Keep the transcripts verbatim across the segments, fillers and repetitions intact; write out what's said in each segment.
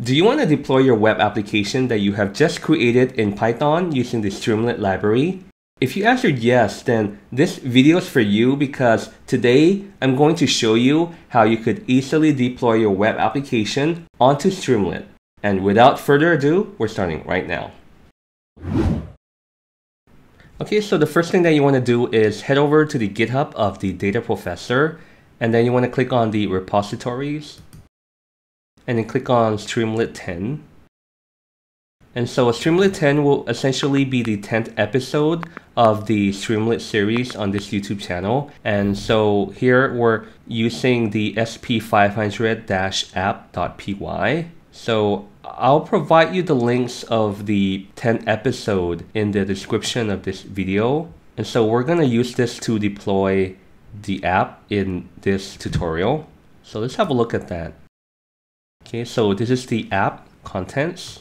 Do you want to deploy your web application that you have just created in Python using the Streamlit library? If you answered yes, then this video is for you, because today I'm going to show you how you could easily deploy your web application onto Streamlit. And without further ado, we're starting right now. Okay, so the first thing that you want to do is head over to the GitHub of the Data Professor, and then you want to click on the repositories, and then click on Streamlit ten. And so Streamlit ten will essentially be the tenth episode of the Streamlit series on this YouTube channel. And so here we're using the S P five hundred dash app dot P Y. So I'll provide you the links of the tenth episode in the description of this video. And so we're going to use this to deploy the app in this tutorial. So let's have a look at that. Okay, so this is the app contents.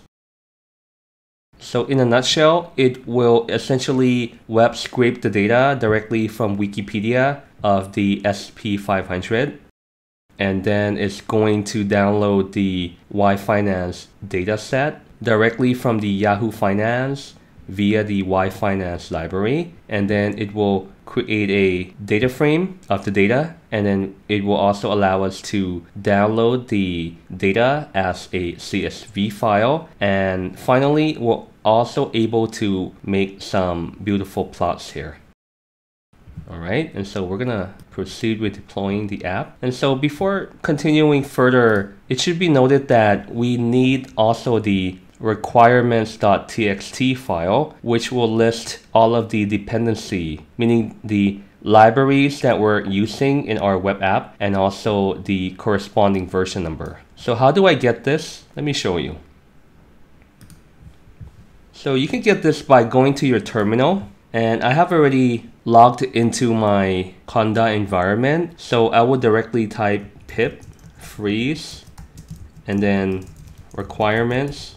So in a nutshell, it will essentially web scrape the data directly from Wikipedia of the S P five hundred. And then it's going to download the yfinance dataset directly from the Yahoo Finance via the yfinance library. And then it will create a data frame of the data. And then it will also allow us to download the data as a C S V file. And finally, we're also able to make some beautiful plots here. All right, and so we're gonna proceed with deploying the app. And so before continuing further, it should be noted that we need also the requirements dot T X T file, which will list all of the dependency, meaning the libraries that we're using in our web app and also the corresponding version number. So how do I get this? Let me show you. So you can get this by going to your terminal, and I have already logged into my conda environment. So I will directly type pip freeze and then requirements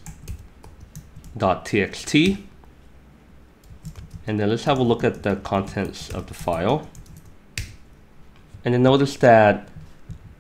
dot T X T. And then let's have a look at the contents of the file. And then notice that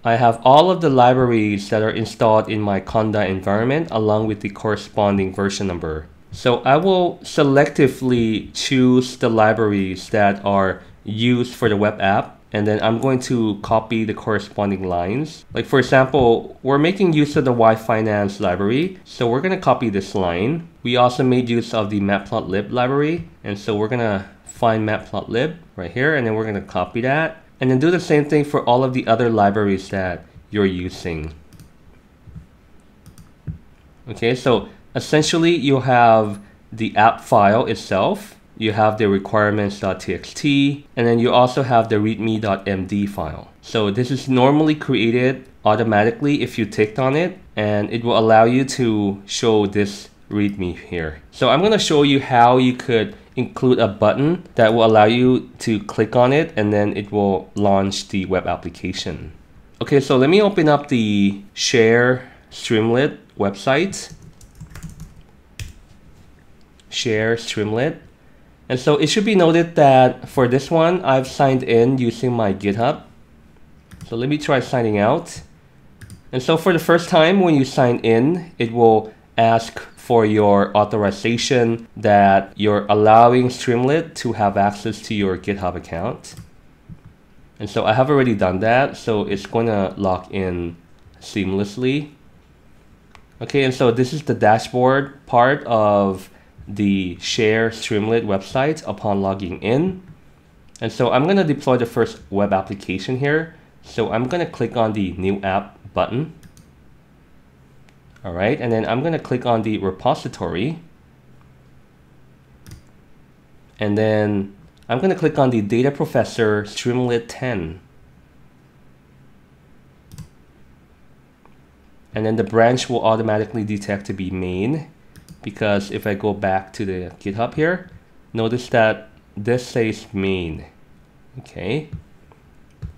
I have all of the libraries that are installed in my conda environment along with the corresponding version number. So I will selectively choose the libraries that are used for the web app. And then I'm going to copy the corresponding lines. Like for example, we're making use of the yfinance library. So we're gonna copy this line. We also made use of the Matplotlib library. And so we're gonna find Matplotlib right here, and then we're gonna copy that. And then do the same thing for all of the other libraries that you're using. Okay, so essentially you have the app file itself. You have the requirements dot T X T, and then you also have the readme dot M D file. So this is normally created automatically if you ticked on it, and it will allow you to show this readme here. So I'm going to show you how you could include a button that will allow you to click on it, and then it will launch the web application. Okay, so let me open up the Share Streamlit website. Share Streamlit. And so it should be noted that for this one, I've signed in using my GitHub. So let me try signing out. And so for the first time when you sign in, it will ask for your authorization that you're allowing Streamlit to have access to your GitHub account. And so I have already done that, so it's going to log in seamlessly. Okay, and so this is the dashboard part of the Share Streamlit website upon logging in. And so I'm going to deploy the first web application here. So I'm going to click on the New App button. All right, and then I'm going to click on the repository. And then I'm going to click on the Data Professor Streamlit ten. And then the branch will automatically detect to be main, because if I go back to the GitHub here, notice that this says main, okay?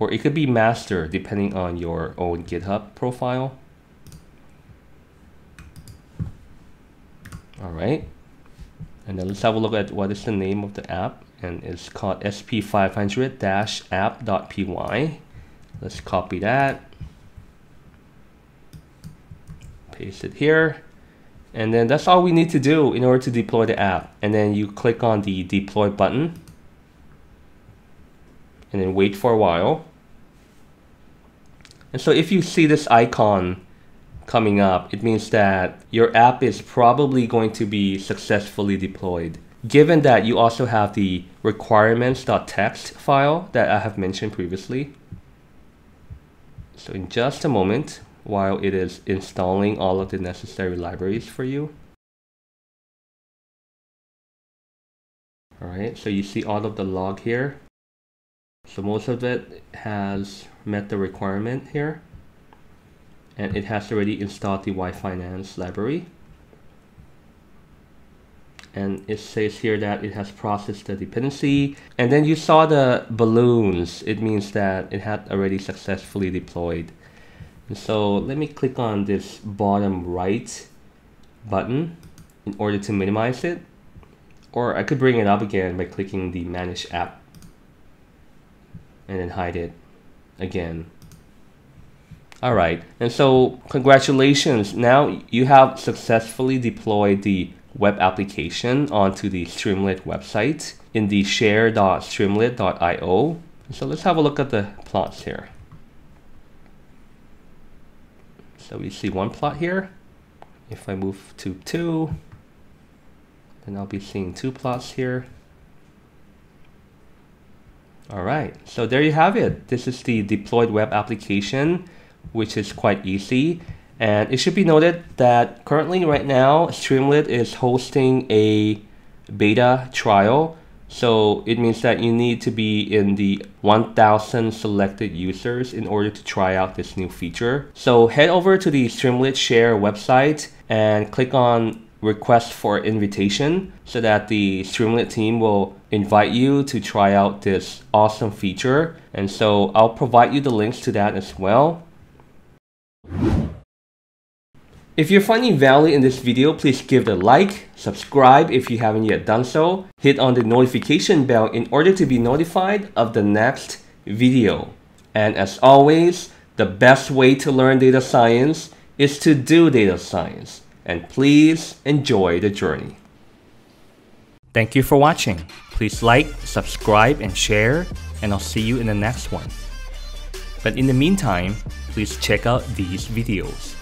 Or it could be master, depending on your own GitHub profile. All right, and then let's have a look at what is the name of the app, and it's called S P five hundred dash app dot P Y. Let's copy that. paste it here. And then that's all we need to do in order to deploy the app. And then you click on the deploy button and then wait for a while. And so if you see this icon coming up, it means that your app is probably going to be successfully deployed. Given that you also have the requirements.txt file that I have mentioned previously. So in just a moment, while it is installing all of the necessary libraries for you. All right, so you see all of the log here. So most of it has met the requirement here, and it has already installed the yfinance library. And it says here that it has processed the dependency. And then you saw the balloons. It means that it had already successfully deployed. And so let me click on this bottom right button in order to minimize it. Or I could bring it up again by clicking the Manage App and then hide it again. All right, and so congratulations. Now you have successfully deployed the web application onto the Streamlit website in the share dot streamlit dot i o. So let's have a look at the plots here. So we see one plot here. If I move to two, then I'll be seeing two plots here. All right, so there you have it. This is the deployed web application, which is quite easy. And it should be noted that currently right now, Streamlit is hosting a beta trial. So it means that you need to be in the one thousand selected users in order to try out this new feature. So head over to the Streamlit Share website and click on Request for Invitation so that the Streamlit team will invite you to try out this awesome feature. And so I'll provide you the links to that as well. If you're finding value in this video, please give it a like, subscribe if you haven't yet done so, hit on the notification bell in order to be notified of the next video. And as always, the best way to learn data science is to do data science. And please enjoy the journey. Thank you for watching. Please like, subscribe, and share, and I'll see you in the next one. But in the meantime, please check out these videos.